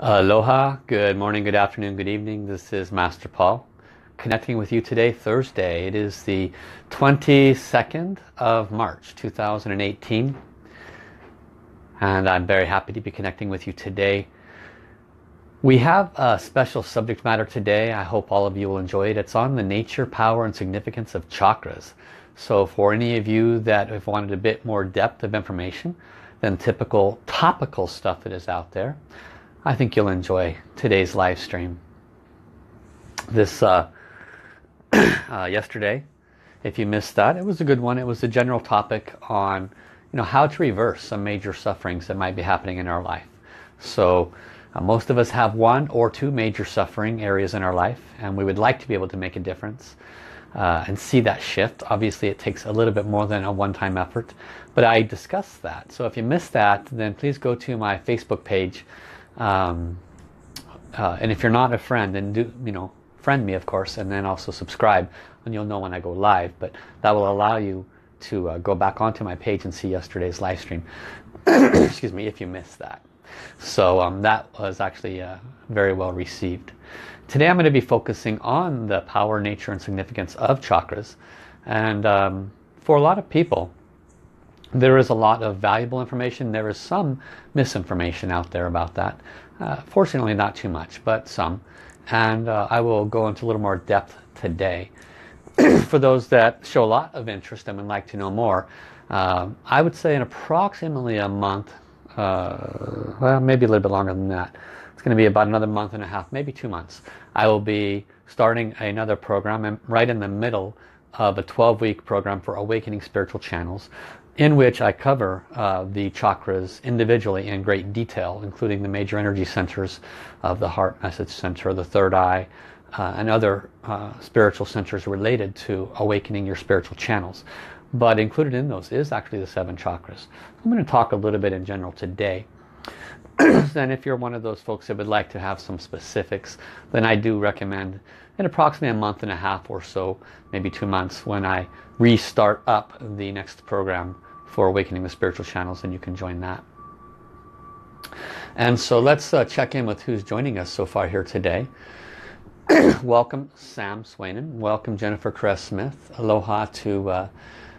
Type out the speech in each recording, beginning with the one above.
Aloha, good morning, good afternoon, good evening. This is Master Paul connecting with you today, Thursday. It is the 22nd of March 2018, and I'm very happy to be connecting with you today. We have a special subject matter today. I hope all of you will enjoy it. It's on the nature, power and significance of chakras. So for any of you that have wanted a bit more depth of information than typical topical stuff that is out there, I think you'll enjoy today's live stream. This yesterday, if you missed that, it was a good one. It was a general topic on, how to reverse some major sufferings that might be happening in our life. So most of us have one or two major suffering areas in our life, and we would like to be able to make a difference and see that shift. Obviously, it takes a little bit more than a one-time effort, but I discussed that. So if you missed that, then please go to my Facebook page. And if you're not a friend, then do friend me, of course, and then also subscribe, and you'll know when I go live. But that will allow you to go back onto my page and see yesterday's live stream. Excuse me, if you missed that. So that was actually very well received. Today I'm going to be focusing on the power, nature and significance of chakras, and for a lot of people there is a lot of valuable information. There is some misinformation out there about that. Fortunately, not too much, but some. And I will go into a little more depth today. For those that show a lot of interest and would like to know more, I would say in approximately a month, well, maybe a little bit longer than that. It's going to be about another month and a half, maybe 2 months. I will be starting another program. I'm right in the middle of a 12-week program for Awakening Spiritual Channels, in which I cover the chakras individually in great detail, including the major energy centers of the heart message center, the third eye, and other spiritual centers related to awakening your spiritual channels. But included in those is actually the 7 chakras. I'm going to talk a little bit in general today. And if you're one of those folks that would like to have some specifics, then I do recommend in approximately a month and a half or so, maybe 2 months, when I restart up the next program for Awakening the Spiritual Channels, and you can join that. And so let's check in with who's joining us so far here today. Welcome Sam Swainen, welcome Jennifer Kress-Smith, aloha to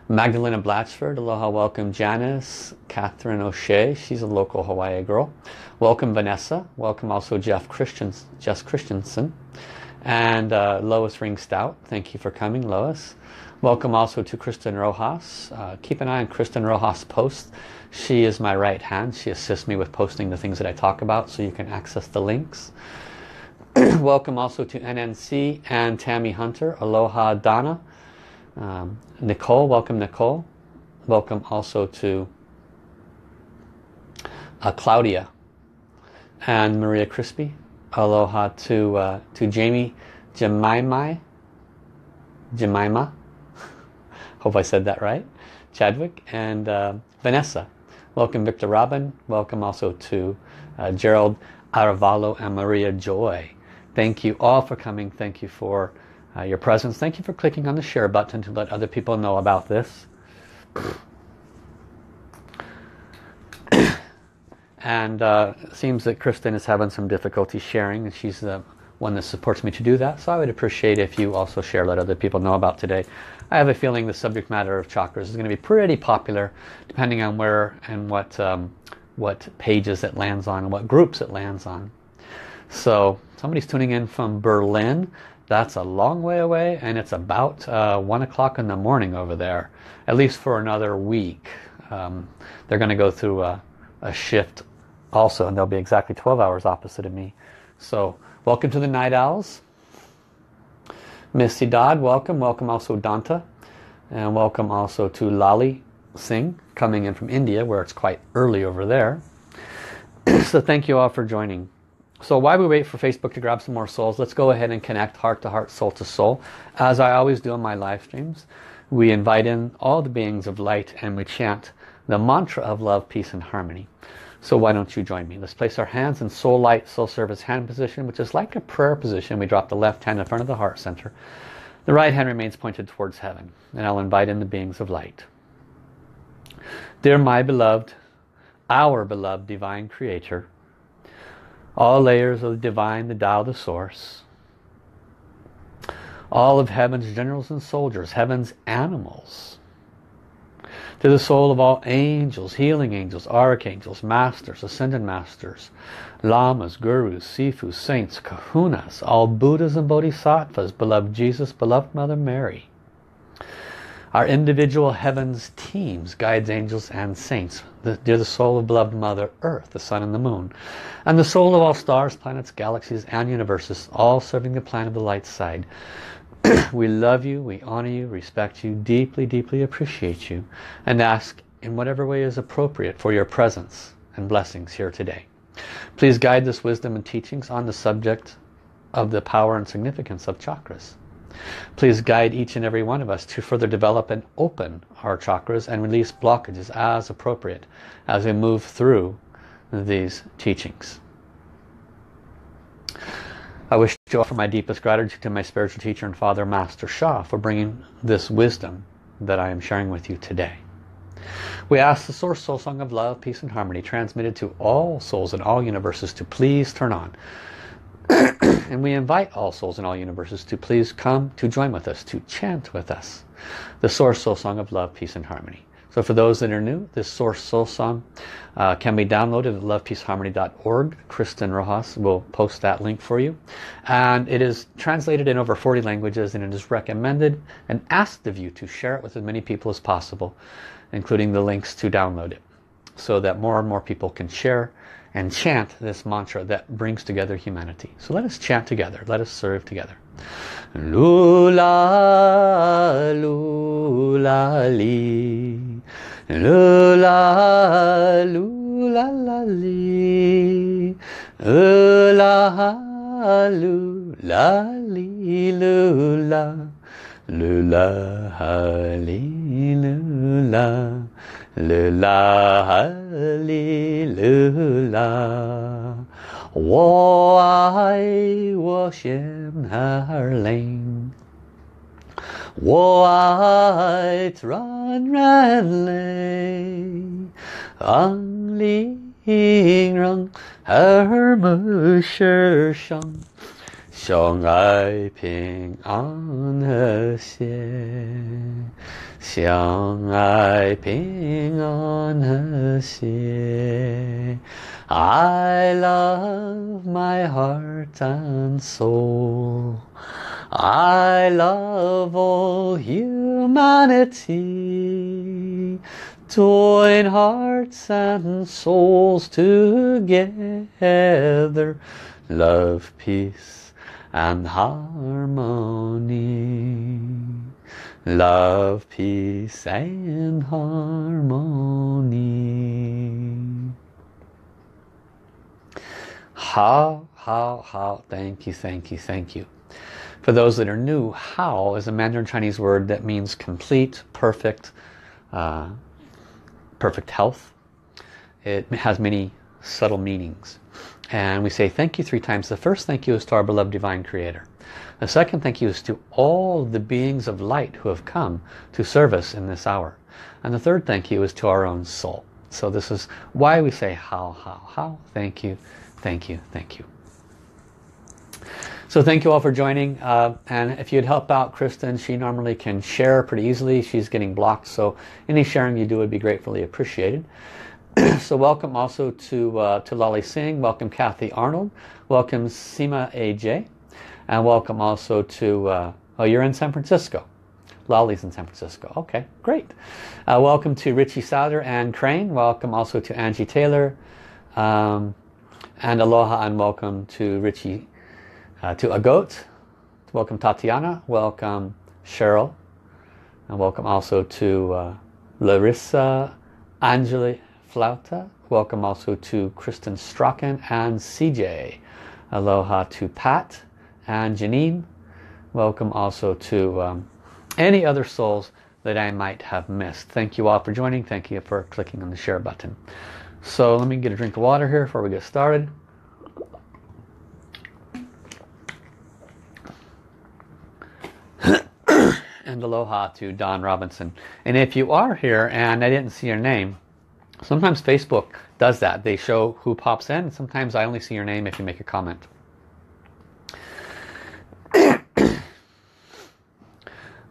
Magdalena Blatchford, aloha, welcome Janice, Catherine O'Shea, she's a local Hawaii girl. Welcome Vanessa, welcome also Jess Christensen, and Lois Ringstout, thank you for coming, Lois. Welcome also to Kristen Rojas. Keep an eye on Kristen Rojas' posts. She is my right hand. She assists me with posting the things that I talk about, so you can access the links. Welcome also to NNC and Tammy Hunter. Aloha, Donna. Nicole, welcome Nicole. Welcome also to Claudia and Maria Crispy. Aloha to Jamie Jemima. Hope I said that right. Chadwick and Vanessa. Welcome Victor Robin. Welcome also to Gerald Aravalo and Maria Joy. Thank you all for coming. Thank you for your presence. Thank you for clicking on the share button to let other people know about this. And it seems that Kristen is having some difficulty sharing, and she's the one that supports me to do that. So I would appreciate if you also share, let other people know about today. I have a feeling the subject matter of chakras is going to be pretty popular, depending on where and what pages it lands on and what groups it lands on. So somebody's tuning in from Berlin. That's a long way away, and it's about 1 o'clock in the morning over there, at least for another week. They're going to go through a shift also, and they'll be exactly 12 hours opposite of me. So welcome to the Night Owls. Missy Dodd, welcome. Welcome also Danta. And welcome also to Lali Singh, coming in from India, where it's quite early over there. So thank you all for joining. So while we wait for Facebook to grab some more souls, let's go ahead and connect heart to heart, soul to soul. As I always do on my live streams, we invite in all the beings of light and we chant the mantra of love, peace and harmony. So why don't you join me? Let's place our hands in soul light, soul service hand position, which is like a prayer position. We drop the left hand in front of the heart center. The right hand remains pointed towards heaven. And I'll invite in the beings of light. Dear my beloved, our beloved divine creator, all layers of the divine, the Tao, the source, all of heaven's generals and soldiers, heaven's animals, to the soul of all angels, healing angels, archangels, masters, ascended masters, lamas, gurus, sifus, saints, kahunas, all Buddhas and bodhisattvas, beloved Jesus, beloved Mother Mary, our individual heavens teams, guides, angels and saints, dear the soul of beloved Mother Earth, the sun and the moon, and the soul of all stars, planets, galaxies and universes, all serving the plan of the light side. We love you, we honor you, respect you, deeply, deeply appreciate you, and ask in whatever way is appropriate for your presence and blessings here today. Please guide this wisdom and teachings on the subject of the power and significance of chakras. Please guide each and every one of us to further develop and open our chakras and release blockages as appropriate as we move through these teachings. I wish to offer my deepest gratitude to my spiritual teacher and father, Master Sha, for bringing this wisdom that I am sharing with you today. We ask the source soul song of love, peace and harmony, transmitted to all souls in all universes, to please turn on. And we invite all souls in all universes to please come to join with us, to chant with us the source soul song of love, peace and harmony. So for those that are new, this Source Soul Song can be downloaded at lovepeaceharmony.org. Kristen Rojas will post that link for you. And it is translated in over 40 languages, and it is recommended and asked of you to share it with as many people as possible, including the links to download it, so that more and more people can share and chant this mantra that brings together humanity. So let us chant together. Let us serve together. Lula, lula, li. Lula, lula, la, li. Lula, lula, li, lula. Lula, li, lula. Lula, li, lula. 我爱我心儿灵 相爱平安和谐 I love my heart and soul, I love all humanity, join hearts and souls together, love, peace and harmony. Love, peace and harmony. How, thank you, thank you, thank you. For those that are new, how is a Mandarin Chinese word that means complete, perfect, perfect health. It has many subtle meanings. And we say thank you three times. The first thank you is to our beloved Divine Creator. The second thank you is to all the beings of light who have come to serve us in this hour. And the third thank you is to our own soul. So this is why we say how. Thank you, thank you, thank you. So thank you all for joining. And if you'd help out Kristen, she normally can share pretty easily. She's getting blocked, so any sharing you do would be gratefully appreciated. So welcome also to Lolly Singh, welcome Kathy Arnold, welcome Seema AJ, and welcome also to, oh, you're in San Francisco. Lolly's in San Francisco. Okay, great. Welcome to Richie Souter and Crane, welcome also to Angie Taylor, and aloha and welcome to Richie, to Agot, welcome Tatiana, welcome Cheryl, and welcome also to Larissa Angeli Flauta. Welcome also to Kristen Strachan and CJ. Aloha to Pat and Janine. Welcome also to any other souls that I might have missed. Thank you all for joining. Thank you for clicking on the share button. So let me get a drink of water here before we get started. And aloha to Don Robinson. And if you are here and I didn't see your name, sometimes Facebook does that. They show who pops in. Sometimes I only see your name if you make a comment.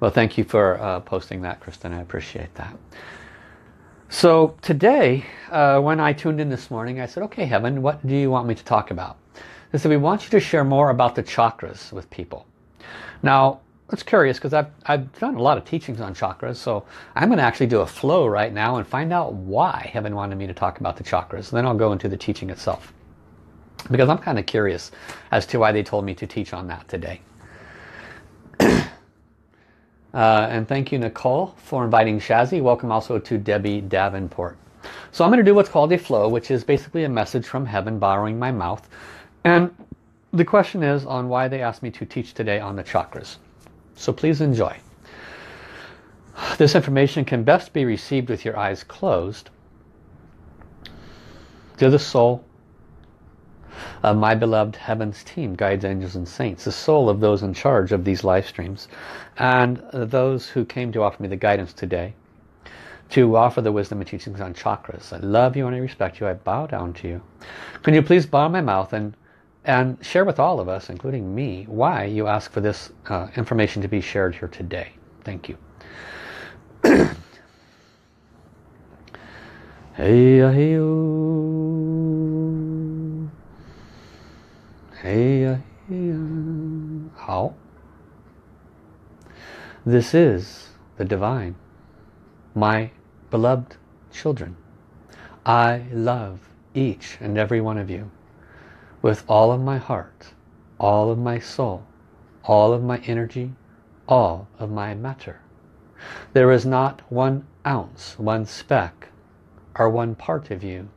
Well, thank you for posting that, Kristen. I appreciate that. So today, when I tuned in this morning, I said, okay, Heaven, what do you want me to talk about? They said, we want you to share more about the chakras with people. Now, it's curious because I've done a lot of teachings on chakras, so I'm going to actually do a flow right now and find out why Heaven wanted me to talk about the chakras. And then I'll go into the teaching itself, because I'm kind of curious as to why they told me to teach on that today. And thank you, Nicole, for inviting Shazzy. Welcome also to Debbie Davenport. So I'm going to do what's called a flow, which is basically a message from Heaven borrowing my mouth. And the question is on why they asked me to teach today on the chakras. So please enjoy. This information can best be received with your eyes closed. Dear the soul of my beloved Heaven's team, guides, angels, and saints, the soul of those in charge of these live streams, and those who came to offer me the guidance today, to offer the wisdom and teachings on chakras. I love you and I respect you. I bow down to you. Can you please borrow my mouth and share with all of us, including me, why you ask for this information to be shared here today? Thank you. Hey, hey, oh. Hey, hey, oh. How? This is the divine. My beloved children, I love each and every one of you with all of my heart, all of my soul, all of my energy, all of my matter. There is not 1 ounce, one speck, or one part of you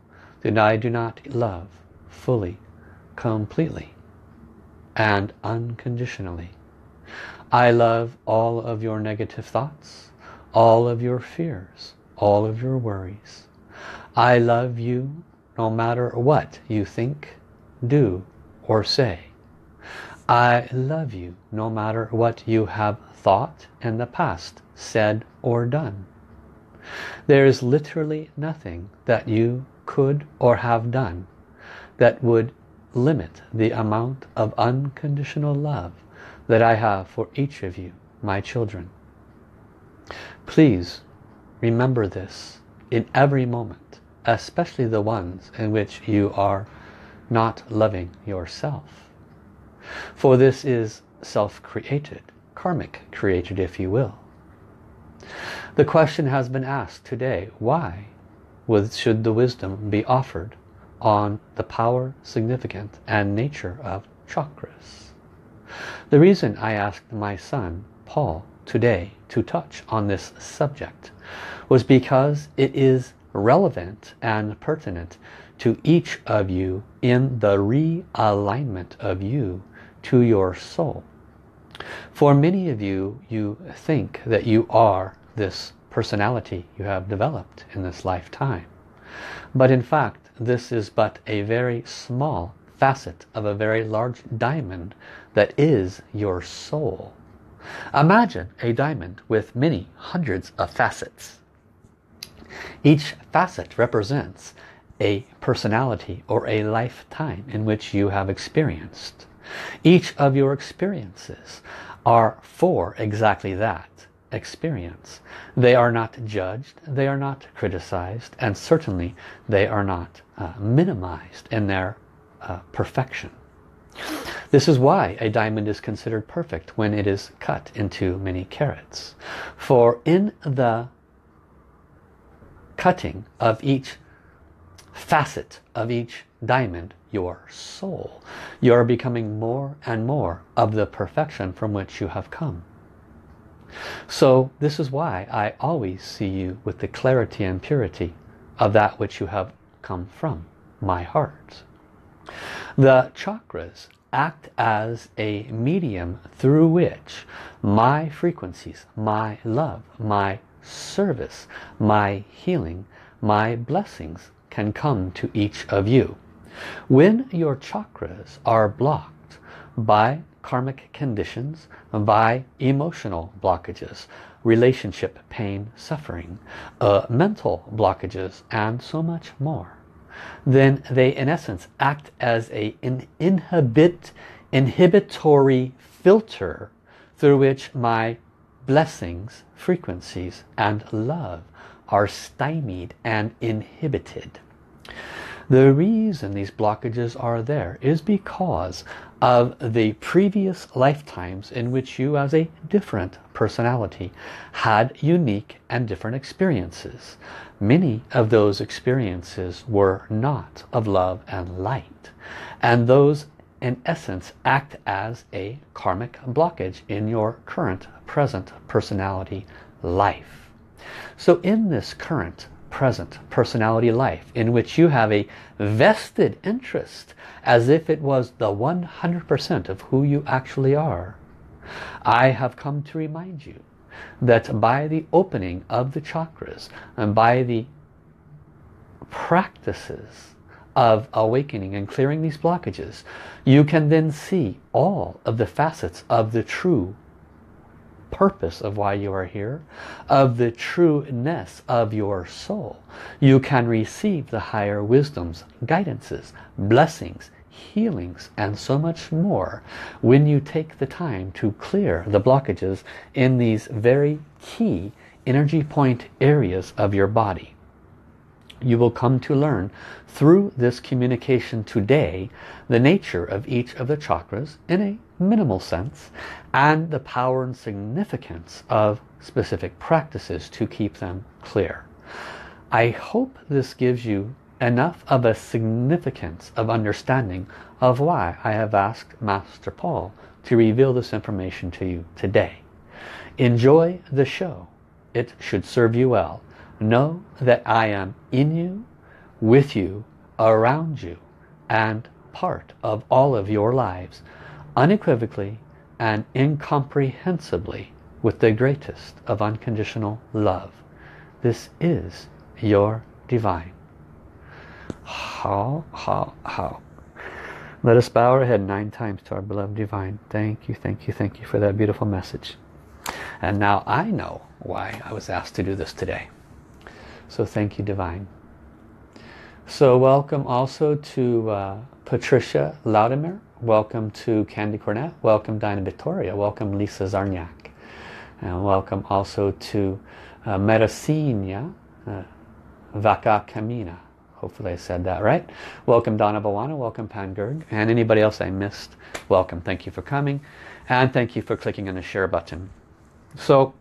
that I do not love fully, completely, and unconditionally. I love all of your negative thoughts, all of your fears, all of your worries. I love you no matter what you think, do, or say. I love you no matter what you have thought in the past, said, or done. There is literally nothing that you could or have done that would limit the amount of unconditional love that I have for each of you, my children. Please remember this in every moment, especially the ones in which you are not loving yourself. For this is self-created, karmic-created, if you will. The question has been asked today, why should the wisdom be offered on the power, significance, and nature of chakras? The reason I asked my son, Paul, today to touch on this subject was because it is relevant and pertinent to each of you in the realignment of you to your soul. For many of you, you think that you are this personality you have developed in this lifetime. But in fact, this is but a very small facet of a very large diamond that is your soul. Imagine a diamond with many hundreds of facets. Each facet represents a personality or a lifetime in which you have experienced. Each of your experiences are for exactly that experience. They are not judged, they are not criticized, and certainly they are not minimized in their perfection. This is why a diamond is considered perfect when it is cut into many carats. For in the cutting of each facet of each diamond, your soul, you are becoming more and more of the perfection from which you have come. So this is why I always see you with the clarity and purity of that which you have come from, my heart. The chakras act as a medium through which my frequencies, my love, my service, my healing, my blessings can come to each of you. When your chakras are blocked by karmic conditions, by emotional blockages, relationship pain, suffering, mental blockages, and so much more, then they in essence act as an inhibitory filter through which my blessings, frequencies and love are stymied and inhibited. The reason these blockages are there is because of the previous lifetimes in which you as a different personality had unique and different experiences. Many of those experiences were not of love and light, and those in essence act as a karmic blockage in your current present personality life. So in this current present personality life, in which you have a vested interest as if it was the 100% of who you actually are, I have come to remind you that by the opening of the chakras and by the practices of awakening and clearing these blockages, you can then see all of the facets of the true purpose of why you are here, of the trueness of your soul. You can receive the higher wisdoms, guidances, blessings, healings and so much more when you take the time to clear the blockages in these very key energy point areas of your body. You will come to learn through this communication today the nature of each of the chakras in a minimal sense, and the power and significance of specific practices to keep them clear. I hope this gives you enough of a significance of understanding of why I have asked Master Paul to reveal this information to you today. Enjoy the show. It should serve you well. Know that I am in you, with you, around you, and part of all of your lives, unequivocally and incomprehensibly, with the greatest of unconditional love. This is your divine. How. Let us bow our head 9 times to our beloved divine. Thank you, thank you, thank you for that beautiful message. And now I know why I was asked to do this today. So thank you, divine. So welcome also to Patricia Laudemir. Welcome to Candy Cornett. Welcome Dinah Victoria. Welcome Lisa Zarniak. And welcome also to Merasinia Vaca Camina. Hopefully I said that right. Welcome Donna Bawana. Welcome Pangurg. And anybody else I missed, welcome. Thank you for coming. And thank you for clicking on the share button. So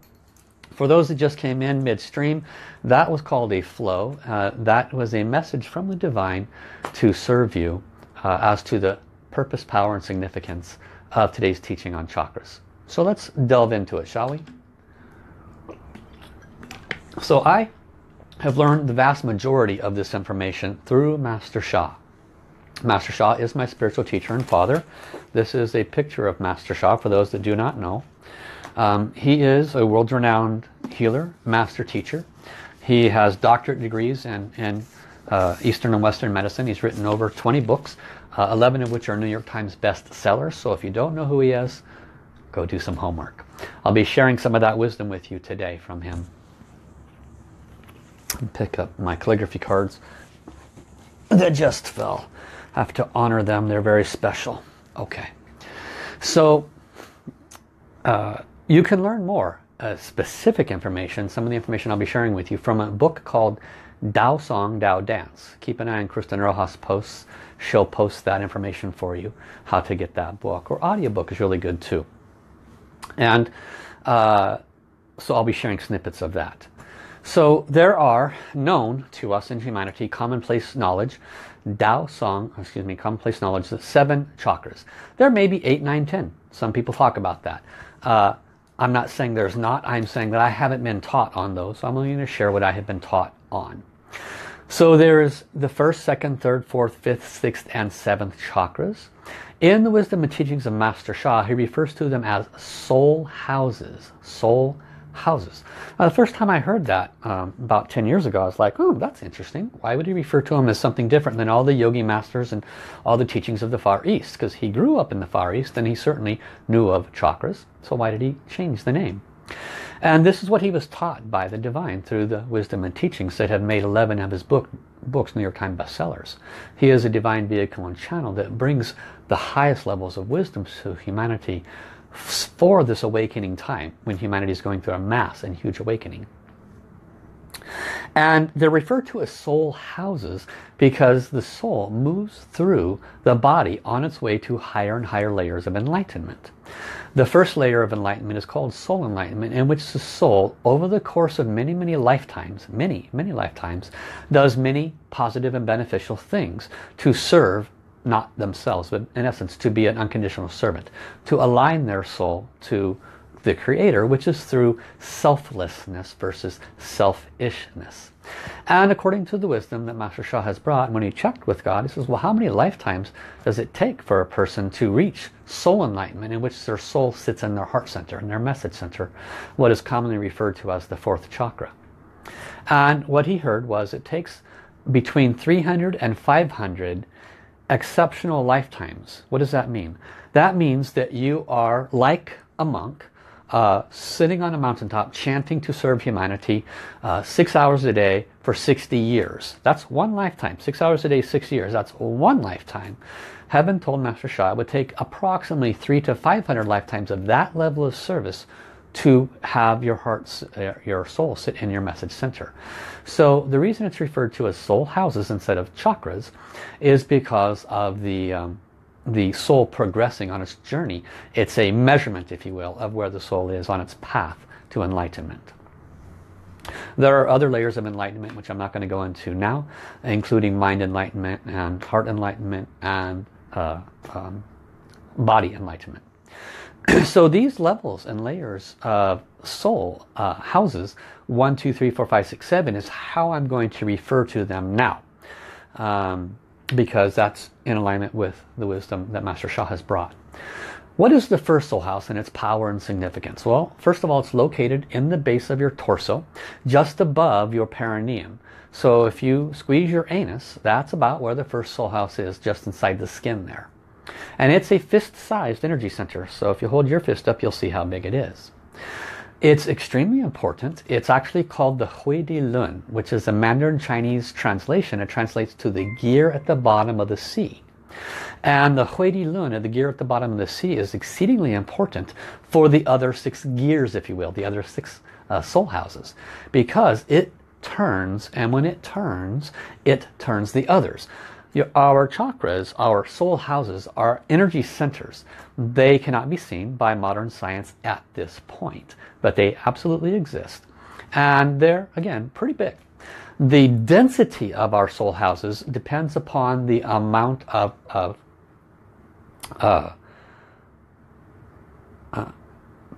for those that just came in midstream, that was called a flow. That was a message from the divine to serve you as to the purpose, power, and significance of today's teaching on chakras. So let's delve into it, shall we? So I have learned the vast majority of this information through Master Sha. Master Sha is my spiritual teacher and father. This is a picture of Master Sha for those that do not know. He is a world-renowned healer, master teacher. He has doctorate degrees in Eastern and Western medicine. He's written over 20 books, 11 of which are New York Times bestsellers. So if you don't know who he is, go do some homework. I'll be sharing some of that wisdom with you today from him. Pick up my calligraphy cards that just fell. I have to honor them. They're very special. Okay. So you can learn more specific information, some of the information I'll be sharing with you, from a book called Tao Song Tao Dance. Keep an eye on Kristen Rojas' posts. She'll post that information for you, how to get that book. Or audiobook is really good too. And so I'll be sharing snippets of that. So there are known to us in humanity commonplace knowledge, commonplace knowledge, the 7 chakras. There may be 8, 9, 10. Some people talk about that. I'm not saying there's not. I'm saying that I haven't been taught on those. So I'm only going to share what I have been taught on. So there's the 1st, 2nd, 3rd, 4th, 5th, 6th, and 7th chakras. In the wisdom and teachings of Master Sha, he refers to them as soul houses. Soul houses. Now, the first time I heard that, about 10 years ago, I was like, oh, that's interesting. Why would he refer to them as something different than all the yogi masters and all the teachings of the Far East? Because he grew up in the Far East and he certainly knew of chakras. So why did he change the name? And this is what he was taught by the divine through the wisdom and teachings that have made 11 of his books New York Times bestsellers. He is a divine vehicle and channel that brings the highest levels of wisdom to humanity for this awakening time when humanity is going through a mass and huge awakening. And they're referred to as soul houses because the soul moves through the body on its way to higher and higher layers of enlightenment. The first layer of enlightenment is called soul enlightenment, in which the soul, over the course of many, many lifetimes, many lifetimes, does many positive and beneficial things to serve, not themselves, but in essence to be an unconditional servant, to align their soul to the Creator, which is through selflessness versus selfishness. And according to the wisdom that Master Sha has brought, when he checked with God, he says, well, how many lifetimes does it take for a person to reach soul enlightenment, in which their soul sits in their heart center, in their message center, what is commonly referred to as the fourth chakra? And what he heard was it takes between 300 and 500 exceptional lifetimes. What does that mean? That means that you are like a monk, sitting on a mountaintop chanting to serve humanity 6 hours a day for 60 years. That's one lifetime. 6 hours a day, 6 years. That's one lifetime. Heaven told Master Sha it would take approximately 300 to 500 lifetimes of that level of service to have your heart, your soul sit in your message center. So the reason it's referred to as soul houses instead of chakras is because of the soul progressing on its journey. It's a measurement, if you will, of where the soul is on its path to enlightenment. There are other layers of enlightenment which I'm not going to go into now, including mind enlightenment and heart enlightenment and body enlightenment. So these levels and layers of soul houses, 1, 2, 3, 4, 5, 6, 7, is how I'm going to refer to them now. Because that's in alignment with the wisdom that Master Sha has brought. What is the first soul house and its power and significance? Well, first of all, it's located in the base of your torso, just above your perineum. So if you squeeze your anus, that's about where the first soul house is, just inside the skin there. And it's a fist-sized energy center. So if you hold your fist up, you'll see how big it is. It's extremely important. It's actually called the Hui Di Lun, which is a Mandarin Chinese translation. It translates to the gear at the bottom of the sea. And the Hui Di Lun, or the gear at the bottom of the sea, is exceedingly important for the other 6 gears, if you will, the other 6 soul houses, because it turns, and when it turns the others. Our chakras, our soul houses, are energy centers. They cannot be seen by modern science at this point, but they absolutely exist. And they're, again, pretty big. The density of our soul houses depends upon the amount of,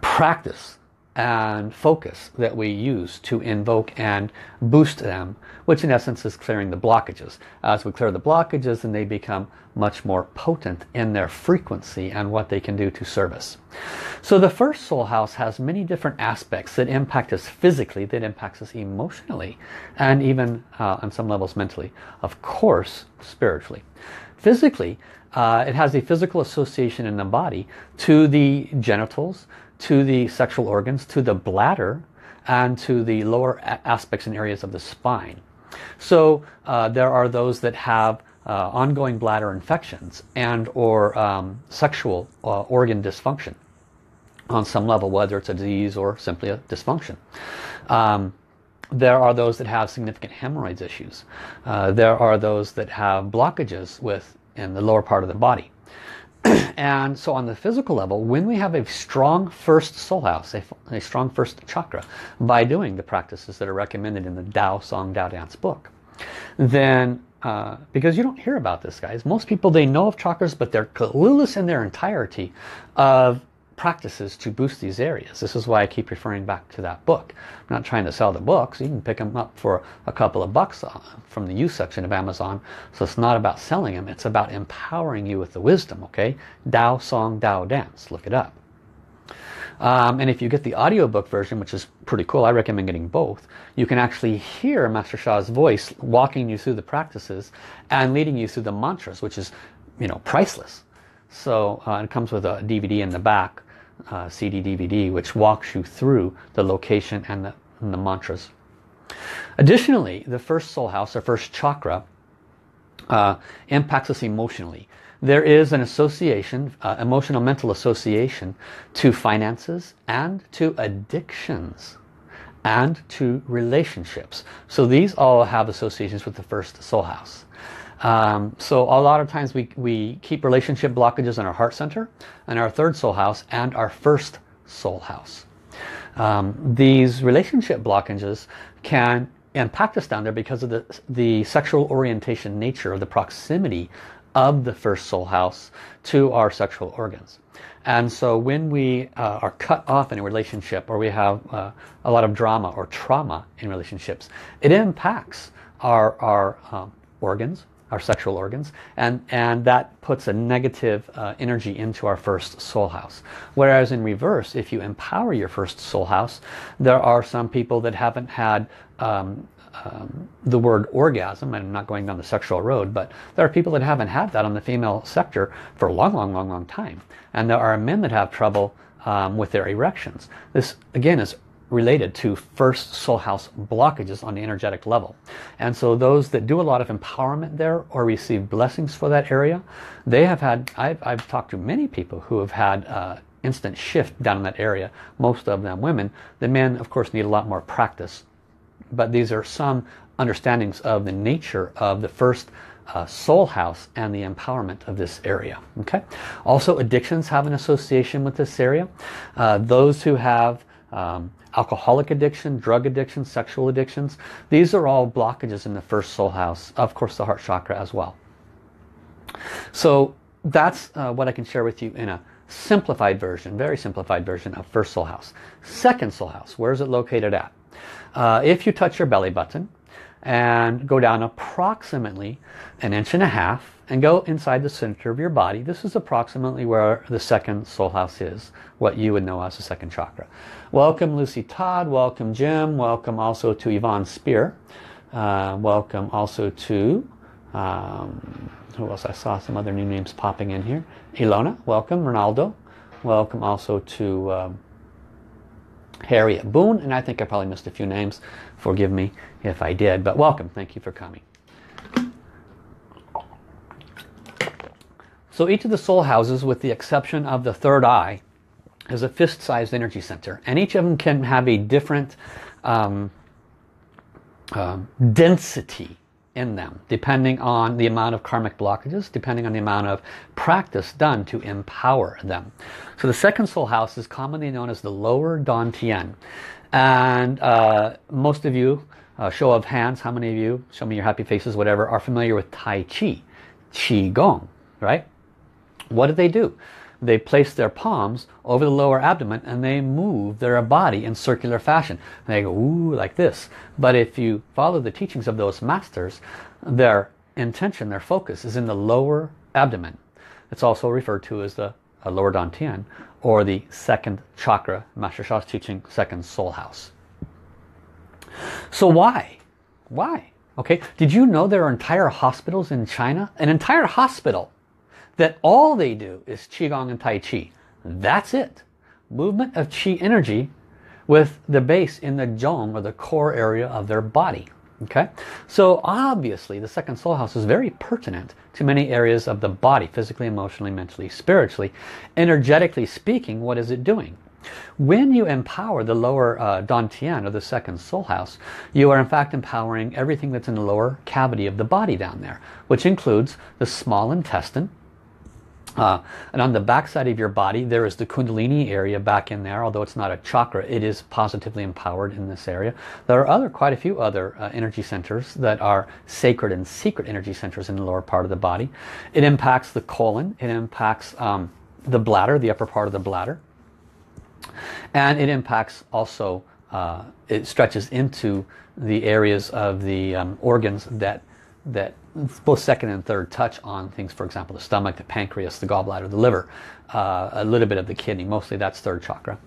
practice and focus that we use to invoke and boost them, which in essence is clearing the blockages. As we clear the blockages, then they become much more potent in their frequency and what they can do to service. So the first soul house has many different aspects that impact us physically, that impacts us emotionally, and even on some levels mentally, of course spiritually. Physically, it has a physical association in the body to the genitals, to the sexual organs, to the bladder, and to the lower aspects and areas of the spine. So there are those that have ongoing bladder infections and or sexual organ dysfunction on some level, whether it's a disease or simply a dysfunction. There are those that have significant hemorrhoids issues. There are those that have blockages in the lower part of the body. And so on the physical level, when we have a strong first soul house, a strong first chakra, by doing the practices that are recommended in the Tao Song Tao Dance book, then, because you don't hear about this, guys. Most people, they know of chakras, but they're clueless in their entirety of practices to boost these areas. This is why I keep referring back to that book. I'm not trying to sell the books. You can pick them up for a couple of bucks from the used section of Amazon. So it's not about selling them. It's about empowering you with the wisdom, okay? Tao Song Tao Dance. Look it up. And if you get the audiobook version, which is pretty cool, I recommend getting both, you can actually hear Master Sha's voice walking you through the practices and leading you through the mantras, which is, you know, priceless. So it comes with a DVD in the back. CD, DVD, which walks you through the location and the mantras. Additionally, the first soul house, or first chakra, impacts us emotionally. There is an association, emotional mental association, to finances and to addictions and to relationships. So these all have associations with the first soul house. So a lot of times we keep relationship blockages in our heart center and our third soul house and our first soul house. These relationship blockages can impact us down there because of the sexual orientation nature of the proximity of the first soul house to our sexual organs. And so when we are cut off in a relationship, or we have a lot of drama or trauma in relationships, it impacts our organs, our sexual organs, and that puts a negative energy into our first soul house. Whereas in reverse, if you empower your first soul house, there are some people that haven't had the word orgasm, and I'm not going down the sexual road, but there are people that haven't had that on the female sector for a long time. And there are men that have trouble with their erections. This again is related to first soul house blockages on the energetic level. And so those that do a lot of empowerment there or receive blessings for that area, they have had, I've talked to many people who have had instant shift down in that area, most of them women. The men, of course, need a lot more practice. But these are some understandings of the nature of the first soul house and the empowerment of this area. Okay. Also, addictions have an association with this area. Those who have alcoholic addiction, drug addiction, sexual addictions, these are all blockages in the first soul house. Of course, the heart chakra as well. So that's what I can share with you in a simplified version, very simplified version of first soul house. Second soul house, where is it located at? If you touch your belly button and go down approximately 1.5 inches and go inside the center of your body, this is approximately where the second soul house is, what you would know as the second chakra. Welcome Lucy Todd, welcome Jim, welcome also to Yvonne Spear, welcome also to, who else? I saw some other new names popping in here. Ilona, welcome. Ronaldo, welcome also to Harriet Boone, and I think I probably missed a few names. Forgive me if I did, but welcome. Thank you for coming. So each of the soul houses, with the exception of the third eye, is a fist-sized energy center, and each of them can have a different density in them, depending on the amount of karmic blockages, depending on the amount of practice done to empower them. So the second soul house is commonly known as the Lower Dan Tien, and most of you, show of hands, how many of you, show me your happy faces, whatever, are familiar with Tai Chi, Qi Gong, right? What do? They place their palms over the lower abdomen and they move their body in circular fashion. And they go, ooh, like this. But if you follow the teachings of those masters, their intention, their focus is in the lower abdomen. It's also referred to as the Lower Dan Tien, or the second chakra, Master Sha's teaching, second soul house. So why? Why? Okay, did you know there are entire hospitals in China? An entire hospital that all they do is Qigong and Tai Chi. That's it. Movement of Qi energy with the base in the Zhong, or the core area of their body. Okay? So obviously the second soul house is very pertinent to many areas of the body, physically, emotionally, mentally, spiritually. Energetically speaking, what is it doing? When you empower the Lower Dan Tien, or the second soul house, you are in fact empowering everything that's in the lower cavity of the body down there, which includes the small intestine. And on the backside of your body, there is the Kundalini area back in there. Although it's not a chakra, it is positively empowered in this area. There are quite a few other energy centers that are sacred and secret energy centers in the lower part of the body. It impacts the colon. It impacts the bladder, the upper part of the bladder. And it impacts also, it stretches into the areas of the organs that both second and third touch on things, for example, the stomach, the pancreas, the gallbladder, the liver, a little bit of the kidney, mostly that's third chakra.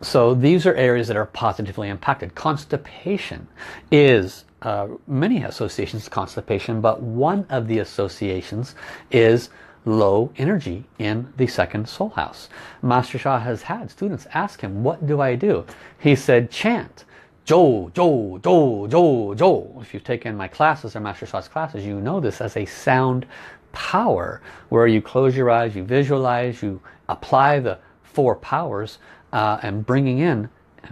So these are areas that are positively impacted. Constipation is, many associations to constipation, but one of the associations is low energy in the second soul house. Master Sha has had students ask him, what do I do? He said, chant. Jo, jo, jo, jo, jo. If you've taken my classes or Master Sha's classes, you know this as a sound power, where you close your eyes, you visualize, you apply the four powers and bringing in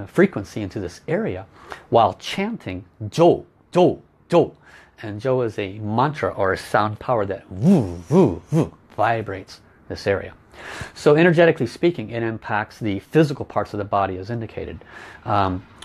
frequency into this area while chanting Jo, Jo, Jo. And Jo is a mantra or a sound power that woo, woo, woo, vibrates this area. So energetically speaking, it impacts the physical parts of the body as indicated.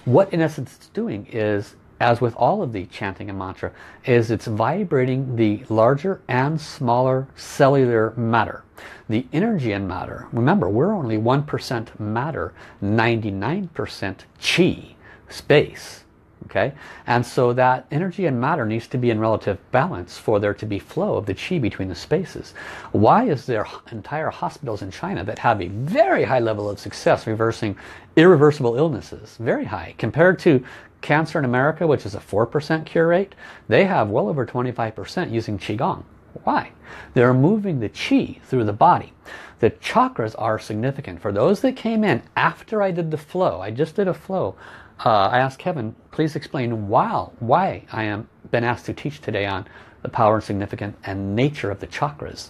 What in essence it's doing is, as with all of the chanting and mantra, is it's vibrating the larger and smaller cellular matter. The energy in matter, remember, we're only 1% matter, 99% chi, space. Okay? And so that energy and matter needs to be in relative balance for there to be flow of the chi between the spaces. Why is there entire hospitals in China that have a very high level of success reversing irreversible illnesses? Very high. Compared to cancer in America, which is a 4% cure rate, they have well over 25% using Qigong. Why? They're moving the Qi through the body. The chakras are significant. For those that came in after I did the flow, I just did a flow. I asked Kevin, please explain why I am been asked to teach today on the power and significance and nature of the chakras.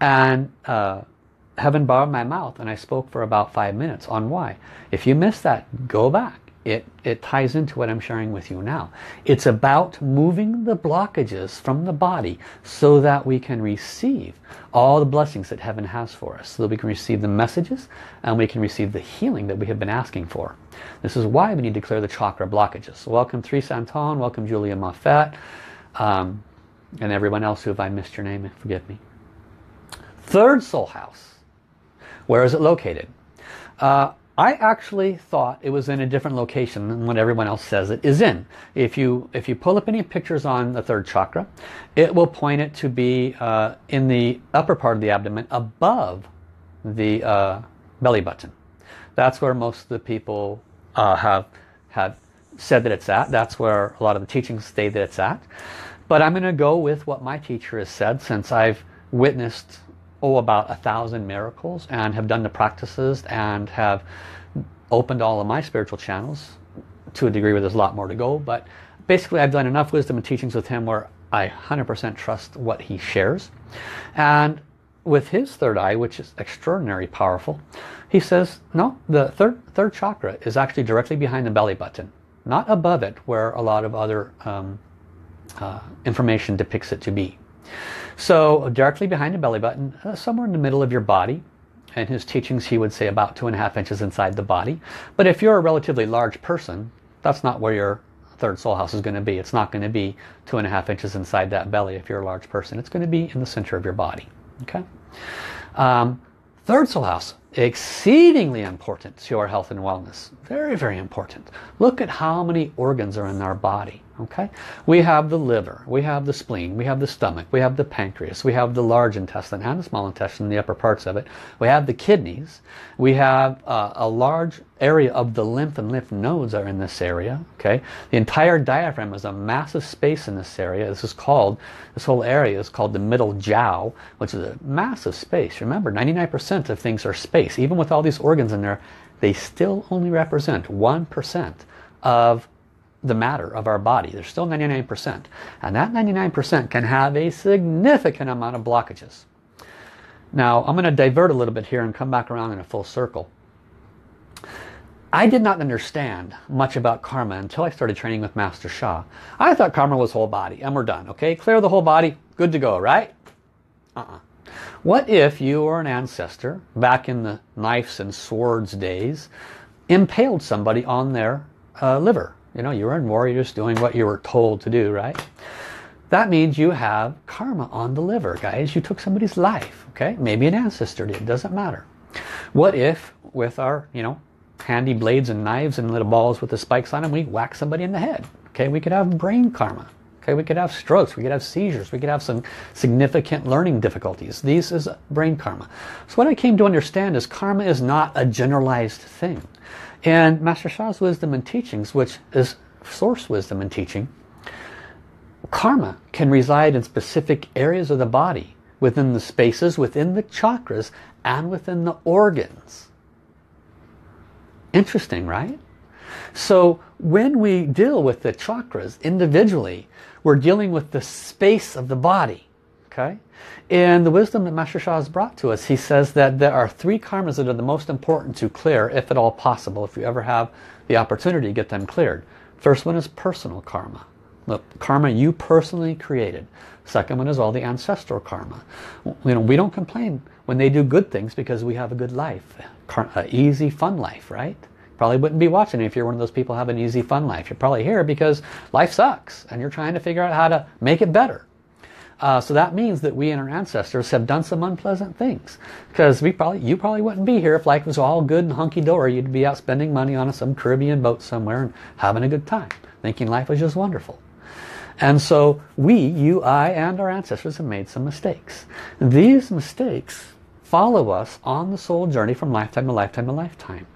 And Kevin borrowed my mouth and I spoke for about 5 minutes on why. If you missed that, go back. It ties into what I'm sharing with you now. It's about moving the blockages from the body so that we can receive all the blessings that heaven has for us, so that we can receive the messages and we can receive the healing that we have been asking for. This is why we need to clear the chakra blockages. So welcome Therese Anton, welcome Julia Moffat, and everyone else who, if I missed your name, forgive me. Third soul house. Where is it located? I actually thought it was in a different location than what everyone else says it is in. If you pull up any pictures on the third chakra, it will point it to be in the upper part of the abdomen above the belly button. That's where most of the people have said that it's at. That's where a lot of the teachings say that it's at. But I'm going to go with what my teacher has said, since I've witnessed about 1,000 miracles and have done the practices and have opened all of my spiritual channels to a degree where there's a lot more to go. But basically I've done enough wisdom and teachings with him where I 100% trust what he shares. And with his third eye, which is extraordinarily powerful, he says, no, the third chakra is actually directly behind the belly button, not above it where a lot of other information depicts it to be. So directly behind the belly button, somewhere in the middle of your body. In his teachings he would say about 2.5 inches inside the body. But if you're a relatively large person, that's not where your third soul house is going to be. It's not going to be 2.5 inches inside that belly if you're a large person. It's going to be in the center of your body. Okay. Third soul house, exceedingly important to our health and wellness. Very, very important. Look at how many organs are in our body. Okay, we have the liver, we have the spleen, we have the stomach, we have the pancreas, we have the large intestine and the small intestine, the upper parts of it. We have the kidneys, we have a large area of the lymph, and lymph nodes are in this area. Okay, the entire diaphragm is a massive space in this area. This whole area is called the middle jiao, which is a massive space. Remember, 99% of things are space. Even with all these organs in there, they still only represent 1% of the matter of our body. There's still 99%, and that 99% can have a significant amount of blockages. Now I'm going to divert a little bit here and come back around in a full circle. I did not understand much about karma until I started training with Master Sha. I thought karma was whole body and we're done. Okay, clear the whole body, good to go, right? What if you were an ancestor back in the knives and swords days, impaled somebody on their liver? You know, you were in war, you're just doing what you were told to do, right? That means you have karma on the liver, guys. You took somebody's life, okay? Maybe an ancestor did, doesn't matter. What if, with our, you know, handy blades and knives and little balls with the spikes on them, we whack somebody in the head? Okay, we could have brain karma. Okay, we could have strokes, we could have seizures, we could have some significant learning difficulties. This is brain karma. So what I came to understand is karma is not a generalized thing. And Master Sha's wisdom and teachings, which is source wisdom and teaching, karma can reside in specific areas of the body within the spaces, within the chakras, and within the organs. Interesting, right? So when we deal with the chakras individually, we're dealing with the space of the body, okay? And the wisdom that Master Sha has brought to us, he says that there are three karmas that are the most important to clear, if at all possible, if you ever have the opportunity to get them cleared. First one is personal karma, the karma you personally created. Second one is all the ancestral karma. You know, we don't complain when they do good things because we have a good life, an easy, fun life, right? Probably wouldn't be watching if you're one of those people who have an easy, fun life. You're probably here because life sucks and you're trying to figure out how to make it better. So that means that we and our ancestors have done some unpleasant things, because you probably wouldn't be here if life was all good and hunky-dory. You'd be out spending money on some Caribbean boat somewhere and having a good time, thinking life was just wonderful. And so you, I, and our ancestors have made some mistakes. These mistakes follow us on the soul journey from lifetime to lifetime to lifetime.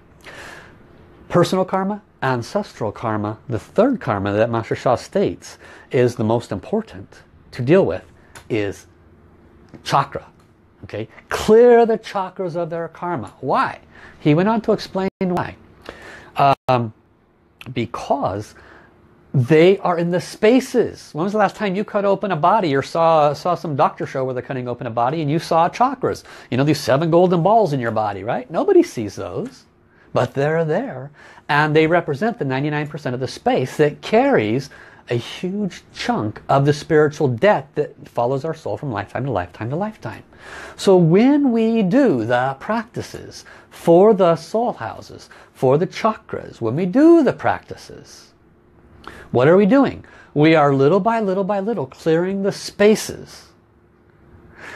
Personal karma, ancestral karma, the third karma that Master Sha states is the most important to deal with, is chakra. Okay, clear the chakras of their karma. Why? He went on to explain why. Because they are in the spaces. When was the last time you cut open a body or saw some doctor show where they're cutting open a body and you saw chakras? You know, these 7 golden balls in your body, right? Nobody sees those, but they're there, and they represent the 99% of the space that carries a huge chunk of the spiritual debt that follows our soul from lifetime to lifetime to lifetime. So when we do the practices for the soul houses, for the chakras, when we do the practices, what are we doing? We are little by little by little clearing the spaces.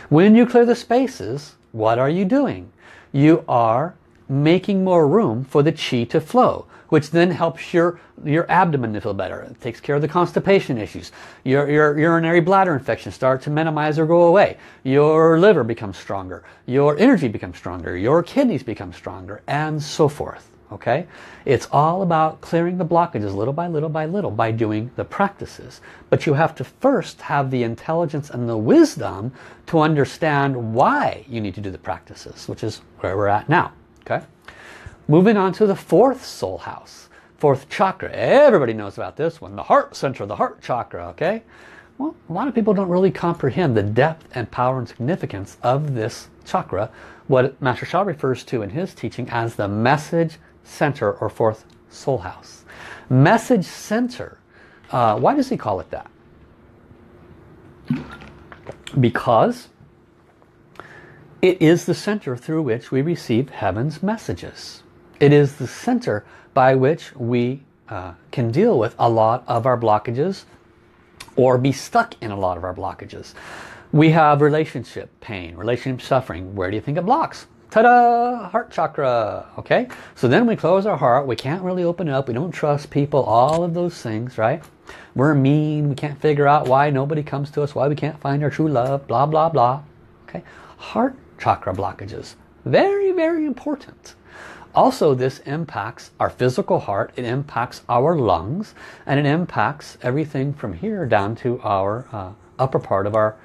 When you clear the spaces, what are you doing? You are making more room for the chi to flow, which then helps your abdomen to feel better. It takes care of the constipation issues. Your urinary bladder infections start to minimize or go away. Your liver becomes stronger. Your energy becomes stronger. Your kidneys become stronger, and so forth. Okay? It's all about clearing the blockages little by little by little by doing the practices. But you have to first have the intelligence and the wisdom to understand why you need to do the practices, which is where we're at now. Okay? Moving on to the fourth soul house, fourth chakra. Everybody knows about this one, the heart center, the heart chakra, okay? Well, a lot of people don't really comprehend the depth and power and significance of this chakra, what Master Sha refers to in his teaching as the message center or fourth soul house. Message center, why does he call it that? Because it is the center through which we receive heaven's messages. It is the center by which we can deal with a lot of our blockages or be stuck in a lot of our blockages. We have relationship pain, relationship suffering. Where do you think it blocks? Ta-da! Heart chakra. Okay? So then we close our heart. We can't really open it up. We don't trust people. All of those things, right? We're mean. We can't figure out why nobody comes to us, why we can't find our true love, blah, blah, blah. Okay? Heart chakra blockages. Very, very important. Also, this impacts our physical heart, it impacts our lungs, and it impacts everything from here down to our upper part of our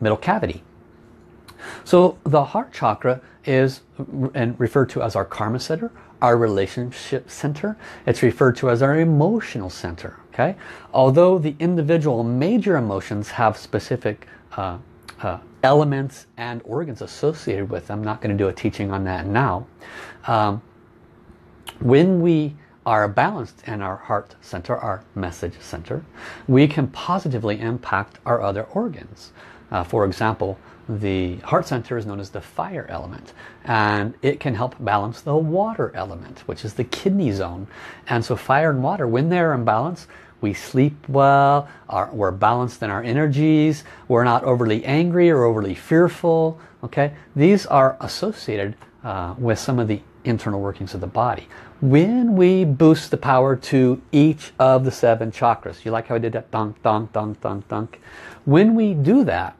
middle cavity. So the heart chakra is referred to as our karma center, our relationship center. It's referred to as our emotional center. Okay? Although the individual major emotions have specific elements and organs associated with them. I'm not going to do a teaching on that now. When we are balanced in our heart center, our message center, we can positively impact our other organs. For example, the heart center is known as the fire element, and it can help balance the water element, which is the kidney zone. And so fire and water, when they're in balance, we sleep well, we're balanced in our energies, we're not overly angry or overly fearful. Okay, these are associated with some of the internal workings of the body. When we boost the power to each of the 7 chakras, you like how I did that? Dunk, dunk, dunk, dunk, dunk. When we do that,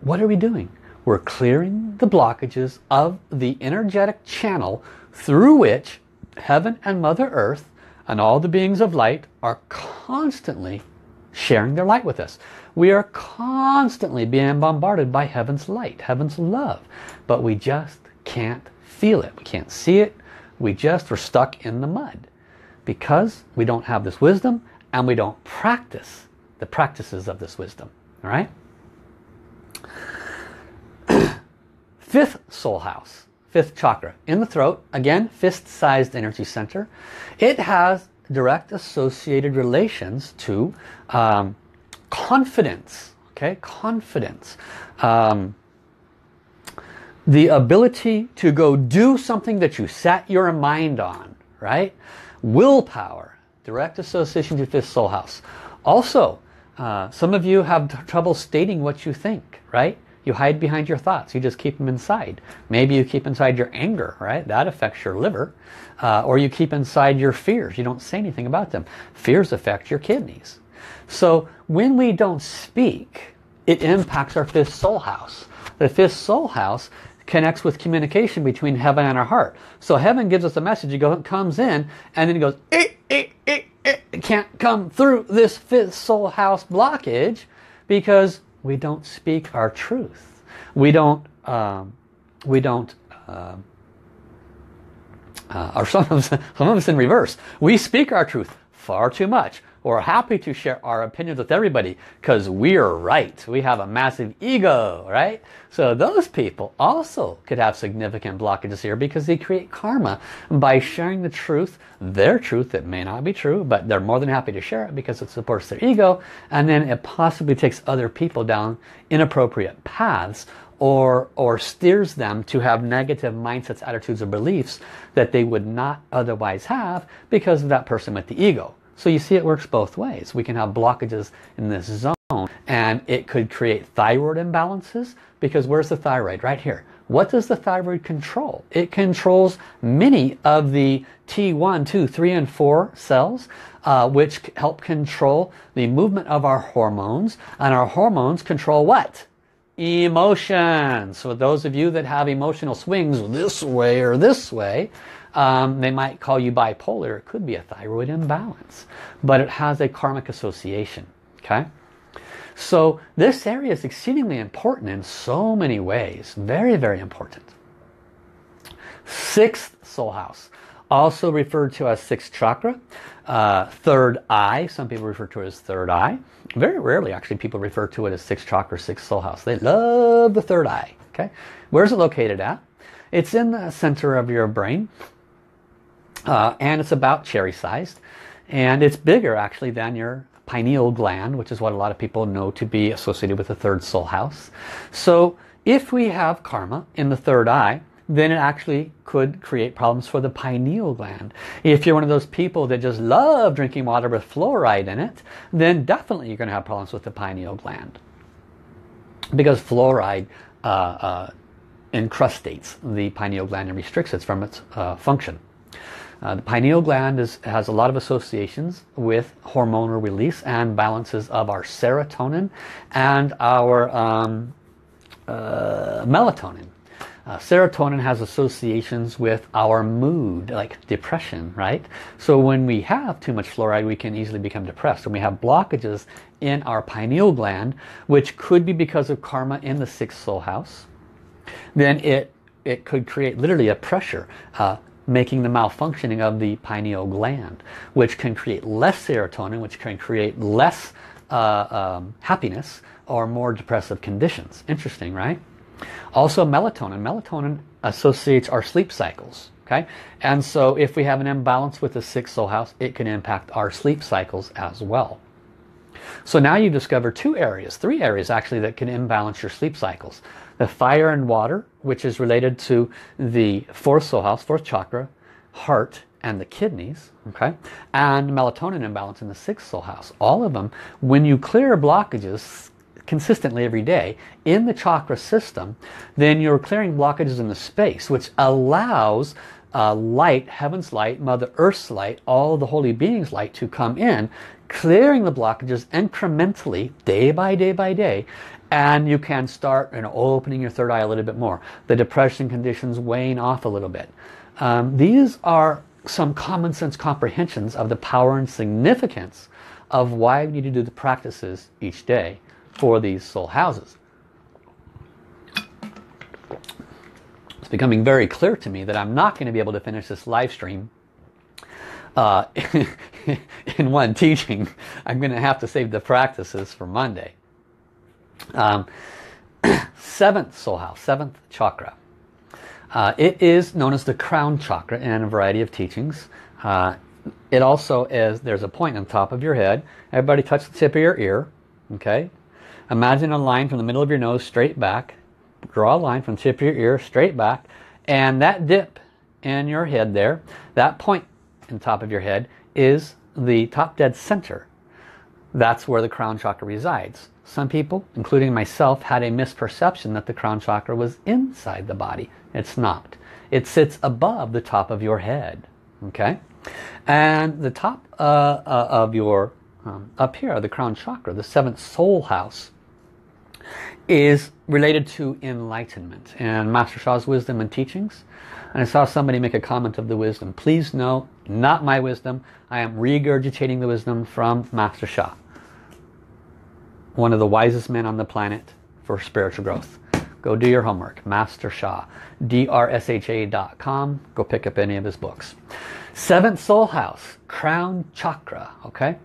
what are we doing? We're clearing the blockages of the energetic channel through which Heaven and Mother Earth and all the beings of light are constantly sharing their light with us. We are constantly being bombarded by heaven's light, heaven's love, but we just can't feel it. We can't see it. We just are stuck in the mud because we don't have this wisdom and we don't practice the practices of this wisdom. All right? Fifth soul house, fifth chakra in the throat, again fist-sized energy center. It has direct associated relations to confidence. Okay, confidence, the ability to go do something that you set your mind on, right? Willpower, direct association to fifth soul house. Also, some of you have trouble stating what you think, right? You hide behind your thoughts. You just keep them inside. Maybe you keep inside your anger, right? That affects your liver. Or you keep inside your fears. You don't say anything about them. Fears affect your kidneys. So when we don't speak, it impacts our fifth soul house. The fifth soul house connects with communication between heaven and our heart. So heaven gives us a message. It comes in and then it goes, it can't come through this fifth soul house blockage because we don't speak our truth. Or some of us in reverse. We speak our truth far too much. We're happy to share our opinions with everybody because we're right. We have a massive ego, right? So those people also could have significant blockages here because they create karma by sharing the truth, their truth that may not be true, but they're more than happy to share it because it supports their ego, and then it possibly takes other people down inappropriate paths or steers them to have negative mindsets, attitudes, or beliefs that they would not otherwise have because of that person with the ego. So you see it works both ways. We can have blockages in this zone and it could create thyroid imbalances because where's the thyroid? Right here. What does the thyroid control? It controls many of the T1, 2, 3, and 4 cells which help control the movement of our hormones, and our hormones control what? Emotions. So those of you that have emotional swings this way or this way, they might call you bipolar. It could be a thyroid imbalance, but it has a karmic association. Okay, so this area is exceedingly important in so many ways. Very, very important. Sixth soul house, also referred to as sixth chakra, third eye. Some people refer to it as third eye. Very rarely, actually, people refer to it as sixth chakra, sixth soul house. They love the third eye. Okay, where's it located at? It's in the center of your brain. And it's about cherry-sized, and it's bigger actually than your pineal gland, which is what a lot of people know to be associated with the third soul house. So if we have karma in the third eye, then it actually could create problems for the pineal gland. If you're one of those people that just love drinking water with fluoride in it, then definitely you're going to have problems with the pineal gland, because fluoride incrustates the pineal gland and restricts it from its function. The pineal gland has a lot of associations with hormonal release and balances of our serotonin and our melatonin. Serotonin has associations with our mood, like depression, right? So when we have too much fluoride, we can easily become depressed. When we have blockages in our pineal gland, which could be because of karma in the sixth soul house, then it could create literally a pressure, making the malfunctioning of the pineal gland, which can create less serotonin, which can create less happiness or more depressive conditions. Interesting, right? Also melatonin. Melatonin associates our sleep cycles. Okay, and so if we have an imbalance with the sixth soul house, it can impact our sleep cycles as well. So now you discover three areas actually that can imbalance your sleep cycles. The fire and water, which is related to the fourth soul house, fourth chakra, heart, and the kidneys, okay? And melatonin imbalance in the sixth soul house. All of them, when you clear blockages consistently every day in the chakra system, then you're clearing blockages in the space, which allows light, heaven's light, Mother Earth's light, all the holy beings' light to come in, clearing the blockages incrementally, day by day by day, and you can start opening your third eye a little bit more. The depression conditions wane off a little bit. These are some common sense comprehensions of the power and significance of why we need to do the practices each day for these soul houses. It's becoming very clear to me that I'm not going to be able to finish this live stream in one teaching. I'm going to have to save the practices for Monday. Seventh soul house, seventh chakra. It is known as the crown chakra in a variety of teachings. It also is, there's a point on top of your head. Everybody touch the tip of your ear. Okay. Imagine a line from the middle of your nose straight back. Draw a line from the tip of your ear straight back. And that dip in your head there, that point on top of your head is the top dead center. That's where the crown chakra resides. Some people, including myself, had a misperception that the crown chakra was inside the body. It's not. It sits above the top of your head. Okay? And the top of your, up here, the crown chakra, the seventh soul house, is related to enlightenment and Master Sha's wisdom and teachings. And I saw somebody make a comment of the wisdom. Please no, not my wisdom. I am regurgitating the wisdom from Master Sha, one of the wisest men on the planet for spiritual growth. Go do your homework. Master Sha, drsha.com. Go pick up any of his books. Seventh soul house, crown chakra. Okay,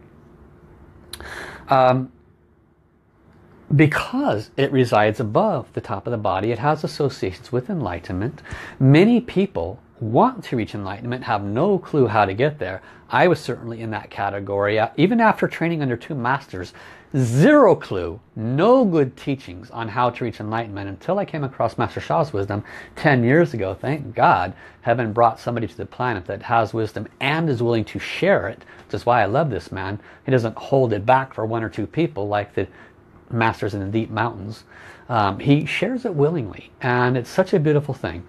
because it resides above the top of the body, it has associations with enlightenment. Many people want to reach enlightenment, have no clue how to get there. I was certainly in that category. Even after training under two masters, zero clue, no good teachings on how to reach enlightenment until I came across Master Sha's wisdom 10 years ago. Thank God heaven brought somebody to the planet that has wisdom and is willing to share it, which is why I love this man. He doesn't hold it back for one or two people like the masters in the deep mountains. He shares it willingly, and it's such a beautiful thing.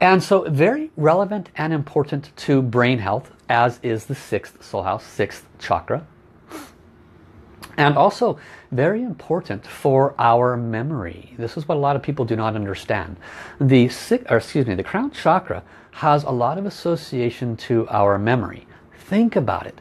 And so very relevant and important to brain health, as is the sixth soul house, sixth chakra. And also very important for our memory. This is what a lot of people do not understand. The crown chakra has a lot of association to our memory. Think about it.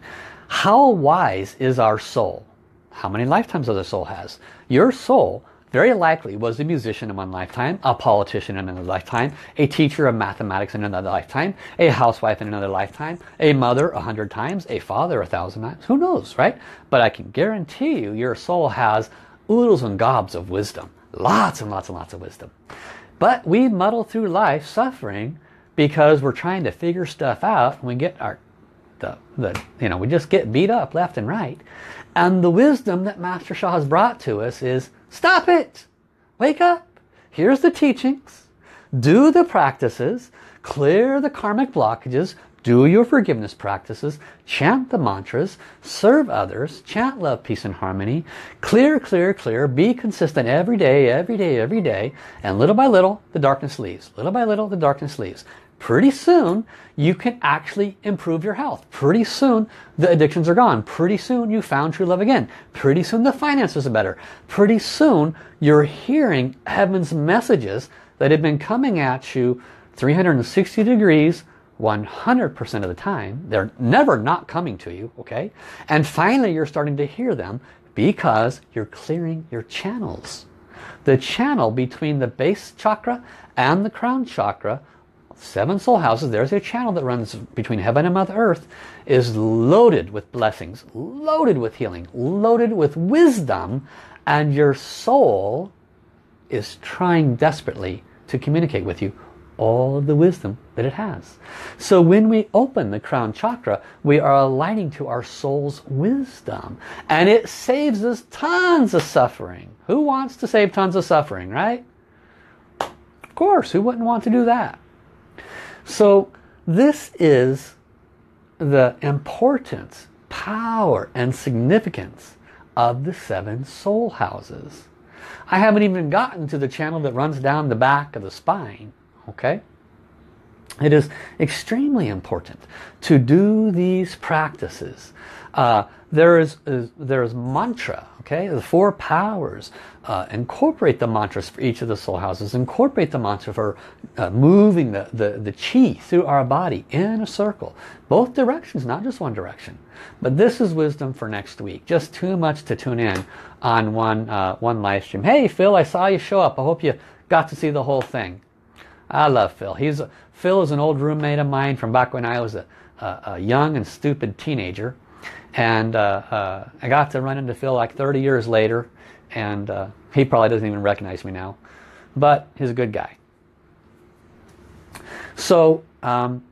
How wise is our soul? How many lifetimes does a soul has? Your soul very likely was a musician in one lifetime, a politician in another lifetime, a teacher of mathematics in another lifetime, a housewife in another lifetime, a mother 100 times, a father 1,000 times. Who knows, right? But I can guarantee you your soul has oodles and gobs of wisdom. Lots and lots and lots of wisdom. But we muddle through life suffering because we're trying to figure stuff out, and we get our, we just get beat up left and right. And the wisdom that Master Sha has brought to us is, stop it! Wake up! Here's the teachings. Do the practices. Clear the karmic blockages. Do your forgiveness practices. Chant the mantras. Serve others. Chant love, peace, and harmony. Clear, clear, clear. Be consistent every day, every day, every day. And little by little, the darkness leaves. Little by little, the darkness leaves. Pretty soon, you can actually improve your health. Pretty soon, the addictions are gone. Pretty soon, you found true love again. Pretty soon, the finances are better. Pretty soon, you're hearing heaven's messages that have been coming at you 360 degrees, 100% of the time. They're never not coming to you, okay? And finally, you're starting to hear them because you're clearing your channels. The channel between the base chakra and the crown chakra, seven soul houses, there's a channel that runs between heaven and Mother Earth, is loaded with blessings, loaded with healing, loaded with wisdom, and your soul is trying desperately to communicate with you all of the wisdom that it has. So when we open the crown chakra, we are aligning to our soul's wisdom, and it saves us tons of suffering. Who wants to save tons of suffering, right? Of course, who wouldn't want to do that? So this is the importance, power, and significance of the seven soul houses. I haven't even gotten to the channel that runs down the back of the spine, okay? It is extremely important to do these practices. There is mantra, okay? The four powers. Incorporate the mantras for each of the soul houses. Incorporate the mantra for moving the chi through our body in a circle. Both directions, not just one direction. But this is wisdom for next week. Just too much to tune in on one live stream. Hey, Phil, I saw you show up. I hope you got to see the whole thing. I love Phil. Phil is an old roommate of mine from back when I was a young and stupid teenager. And I got to run into Phil like 30 years later, and he probably doesn't even recognize me now, but he's a good guy. So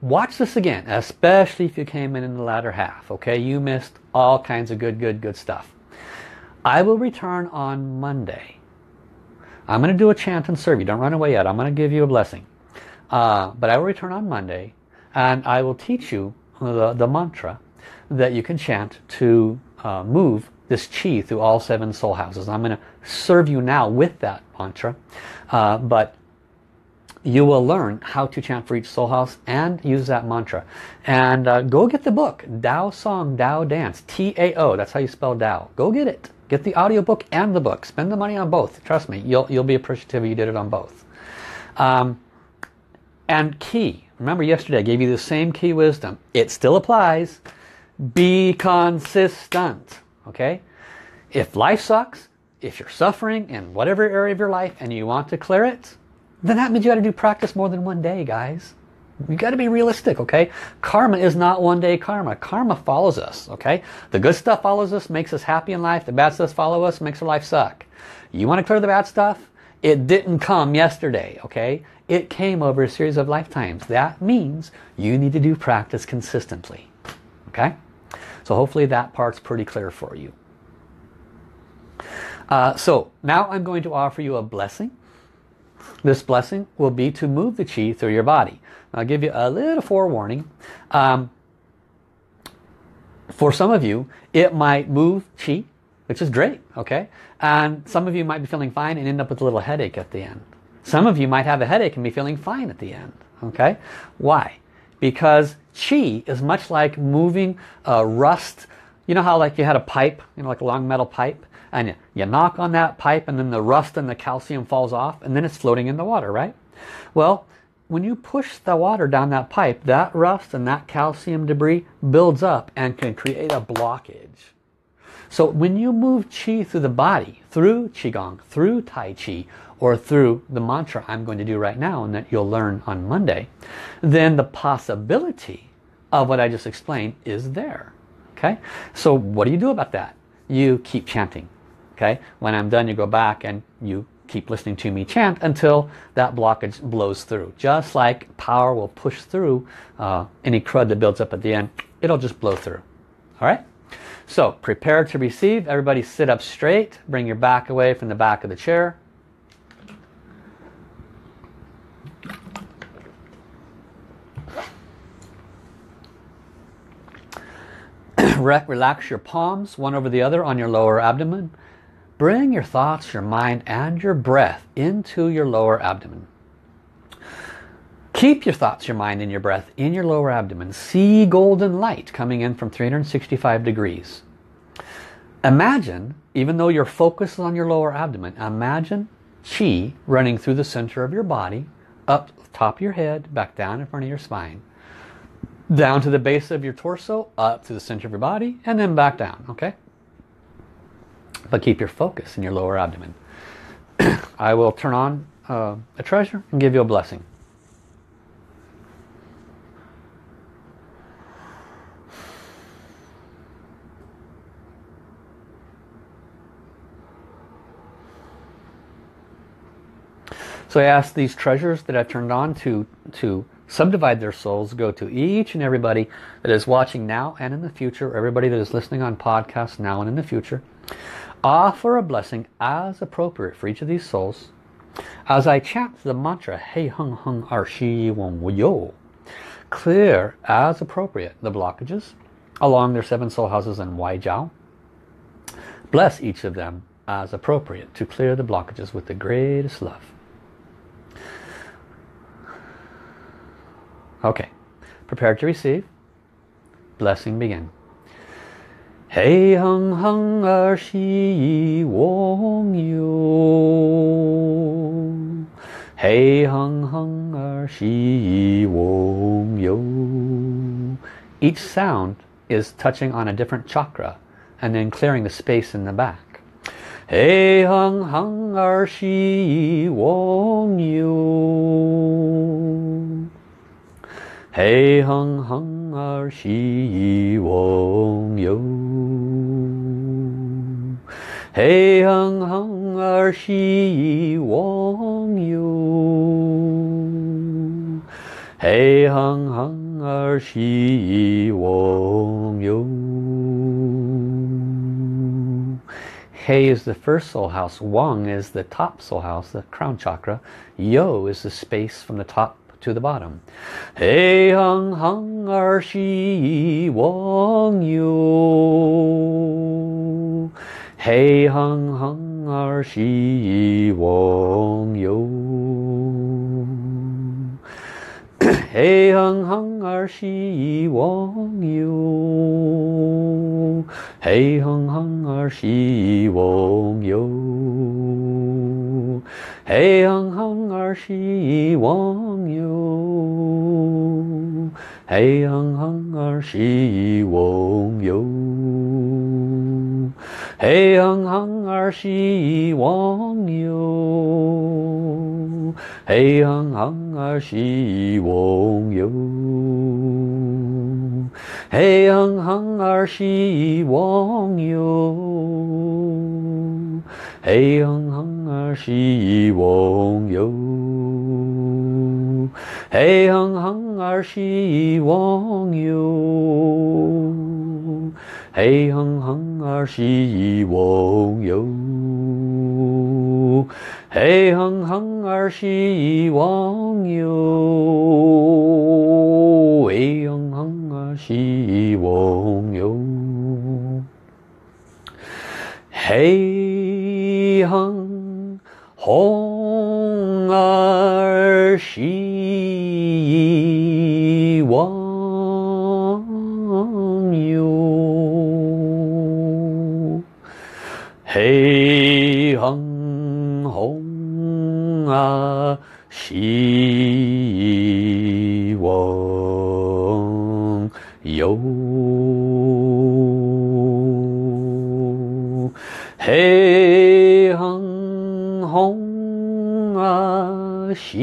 watch this again, especially if you came in the latter half, okay? You missed all kinds of good stuff. I will return on Monday. I'm going to do a chant and serve you. Don't run away yet. I'm going to give you a blessing. But I will return on Monday, and I will teach you the mantra that you can chant to move this chi through all 7 soul houses. I'm going to serve you now with that mantra, but you will learn how to chant for each soul house and use that mantra. And go get the book, Tao Song Tao Dance, T-A-O, that's how you spell Tao. Go get it. Get the audiobook and the book. Spend the money on both. Trust me, you'll be appreciative you did it on both. And key. Remember yesterday I gave you the same key wisdom. It still applies. Be consistent, okay? If life sucks, if you're suffering in whatever area of your life and you want to clear it, then that means you got to do practice more than one day, guys. You got to be realistic, okay? Karma is not one day karma. Karma follows us, okay? The good stuff follows us, makes us happy in life. The bad stuff follows us, makes our life suck. You want to clear the bad stuff? It didn't come yesterday, okay? It came over a series of lifetimes. That means you need to do practice consistently, okay? So hopefully that part's pretty clear for you. So now I'm going to offer you a blessing. This blessing will be to move the chi through your body. I'll give you a little forewarning. For some of you, it might move chi, which is great, okay? And some of you might be feeling fine and end up with a little headache at the end. Some of you might have a headache and be feeling fine at the end, okay? Why? Because chi is much like moving rust. You know how like you had a pipe, you know, like a long metal pipe, and you knock on that pipe and then the rust and the calcium falls off and then it's floating in the water, right? Well, when you push the water down that pipe, that rust and that calcium debris builds up and can create a blockage. So when you move chi through the body, through qigong, through tai chi, or through the mantra I'm going to do right now and that you'll learn on Monday, then the possibility of what I just explained is there, okay? So what do you do about that? You keep chanting, okay? When I'm done, you go back and you keep listening to me chant until that blockage blows through. Just like power will push through any crud that builds up at the end, it'll just blow through, all right? So prepare to receive. Everybody sit up straight. Bring your back away from the back of the chair. Relax your palms one over the other on your lower abdomen. Bring your thoughts, your mind, and your breath into your lower abdomen. Keep your thoughts, your mind, and your breath in your lower abdomen. See golden light coming in from 365 degrees. Imagine, even though your focus is on your lower abdomen, imagine chi running through the center of your body, up top of your head, back down in front of your spine, down to the base of your torso, up to the center of your body, and then back down, okay? But keep your focus in your lower abdomen. I will turn on a treasure and give you a blessing. So I ask these treasures that I've turned on to subdivide their souls, go to each and everybody that is watching now and in the future, everybody that is listening on podcasts now and in the future. Offer a blessing as appropriate for each of these souls. As I chant the mantra, Hey Hung Hung Ar Shi Wong Yo, clear as appropriate the blockages along their 7 soul houses and Wai Jiao. Bless each of them as appropriate to clear the blockages with the greatest love. Okay, prepared to receive. Blessing begin. Hei hung hung er shi yi wong yo. Hei hung hung er shi yi wong yo. Each sound is touching on a different chakra and then clearing the space in the back. Hei hung hung er shi yi wong yo. Hei hung hung er shi yi wong yo. Hei hung hung er shi yi wong yo. Hei hung hung er shi yi wong yo. Hei is the first soul house. Wong is the top soul house, the crown chakra. Yo is the space from the top to the bottom. Hei hung hung er shi yi wong yo. Hei hung hung er shi yi wong yo. Hei hung hung er shi yi wong yo. Hei hung hung er shi yi wong yo. Hei hung hung er shi yi wong yo. Hei hung hung er shi yi wong yo. Hei hung hung er shi yi wong yo. Hei hung hung er shi yi wong yo. Hei hung hung er shi yi wong yo. Hei hung hung er shi yi wong yo. Hei hung hung er shi yi wong yo. Hei hung hung er shi yi wong yo. Hei hung hung er shi yi wong yo. Hei hung hung er shi yi wong yo. Hei hung hung er shi yi wong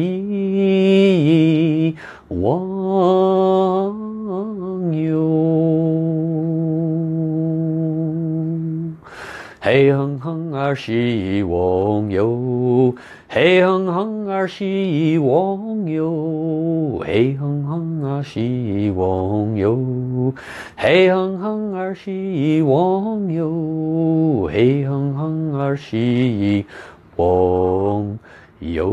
yo. Hei hung hung er shi yi wong yo. Hei hung hung er shi yi wong yo. Hei hung hung er shi yi wong yo. Hei hung hung er shi yi wong yo. Hei hung hung er shi yi wong yo. Hei hung hung er shi yi wong yo. Hei hung hung er shi yi wong yo.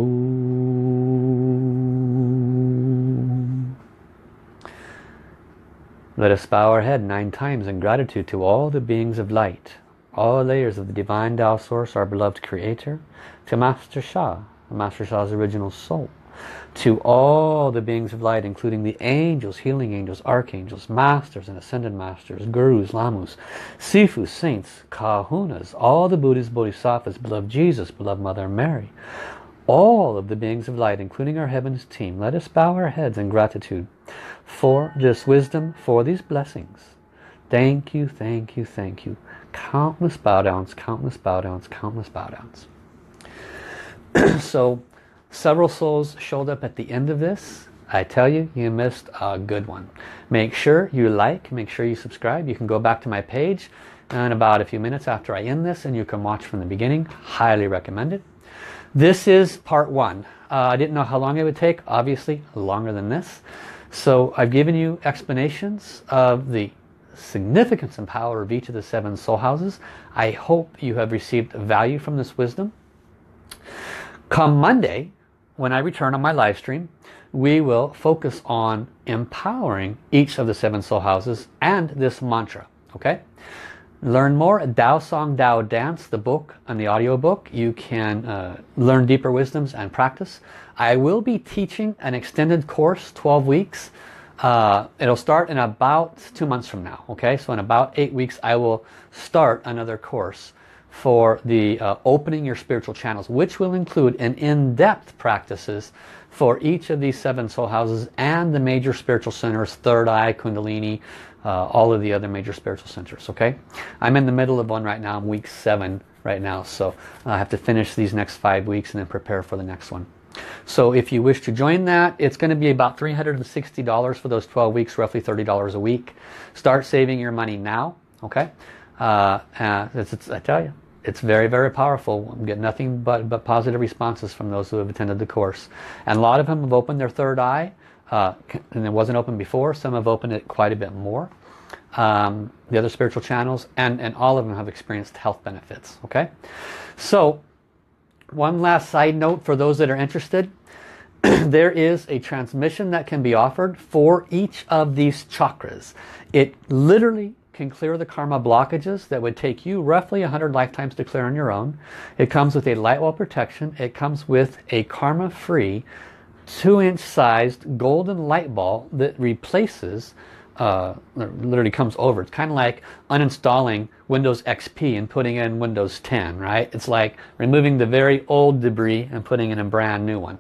Let us bow our head 9 times in gratitude to all the beings of light, all layers of the divine Tao Source, our beloved Creator, to Master Sha, Master Sha's original soul, to all the beings of light, including the angels, healing angels, archangels, masters and ascended masters, gurus, lamus, sifus, saints, kahunas, all the Buddhas, bodhisattvas, beloved Jesus, beloved Mother Mary, all of the beings of light, including our heavens team. Let us bow our heads in gratitude for this wisdom, for these blessings. Thank you, thank you, thank you. Countless bow downs, countless bow downs, countless bow downs. So several souls showed up at the end of this. I tell you, you missed a good one. Make sure you like, make sure you subscribe. You can go back to my page in about a few minutes after I end this and you can watch from the beginning. Highly recommend it. This is part 1. I didn't know how long it would take, obviously longer than this. So I've given you explanations of the significance and power of each of the 7 soul houses. I hope you have received value from this wisdom. Come Monday, when I return on my live stream, we will focus on empowering each of the 7 soul houses and this mantra. Okay, Learn more at Tao Song Tao Dance, the book and the audiobook. You can learn deeper wisdoms and practice. I will be teaching an extended course, 12 weeks. It'll start in about 2 months from now. Okay, so in about 8 weeks, I will start another course for the opening your spiritual channels, which will include an in-depth practices for each of these 7 soul houses and the major spiritual centers, third eye, Kundalini, all of the other major spiritual centers. Okay, I'm in the middle of one right now. I'm week 7 right now, so I have to finish these next 5 weeks and then prepare for the next one. So if you wish to join that, it's going to be about $360 for those 12 weeks, roughly $30 a week. Start saving your money now. Okay, I tell you, it's very, very powerful. We get nothing but positive responses from those who have attended the course, and a lot of them have opened their third eye. And it wasn't open before. Some have opened it quite a bit more. The other spiritual channels, and all of them have experienced health benefits. Okay, so one last side note for those that are interested. There is a transmission that can be offered for each of these chakras. It literally can clear the karma blockages that would take you roughly 100 lifetimes to clear on your own. It comes with a light well protection. It comes with a karma-free 2-inch sized golden light ball that replaces, literally comes over. It's kind of like uninstalling Windows XP and putting in Windows 10, right? It's like removing the very old debris and putting in a brand new one.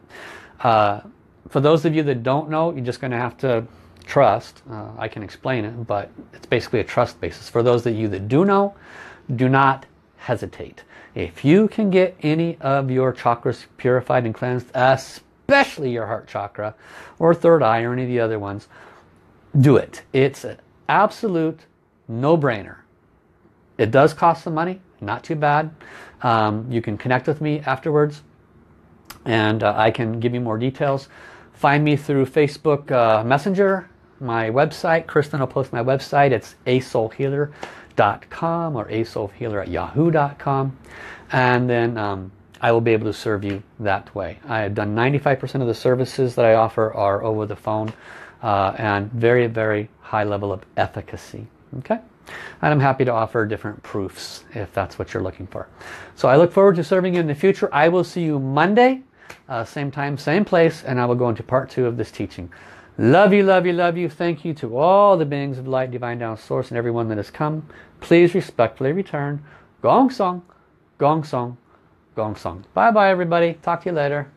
For those of you that don't know, you're just going to have to trust. I can explain it, but it's basically a trust basis. For those of you that do know, do not hesitate. If you can get any of your chakras purified and cleansed, especially your heart chakra or third eye or any of the other ones, do it. It's an absolute no-brainer. It does cost some money, not too bad. You can connect with me afterwards, and I can give you more details. Find me through Facebook Messenger, my website. Kristen will post my website. It's asoulhealer.com or asoulhealer@yahoo.com, and then I will be able to serve you that way. I have done 95% of the services that I offer are over the phone, and very, very high level of efficacy. Okay, and I'm happy to offer different proofs if that's what you're looking for. So I look forward to serving you in the future. I will see you Monday, same time, same place, and I will go into part 2 of this teaching. Love you, love you, love you. Thank you to all the beings of light, divine, Tao, source, and everyone that has come. Please respectfully return. Gong song, gong song. Gong song. Bye bye everybody. Talk to you later.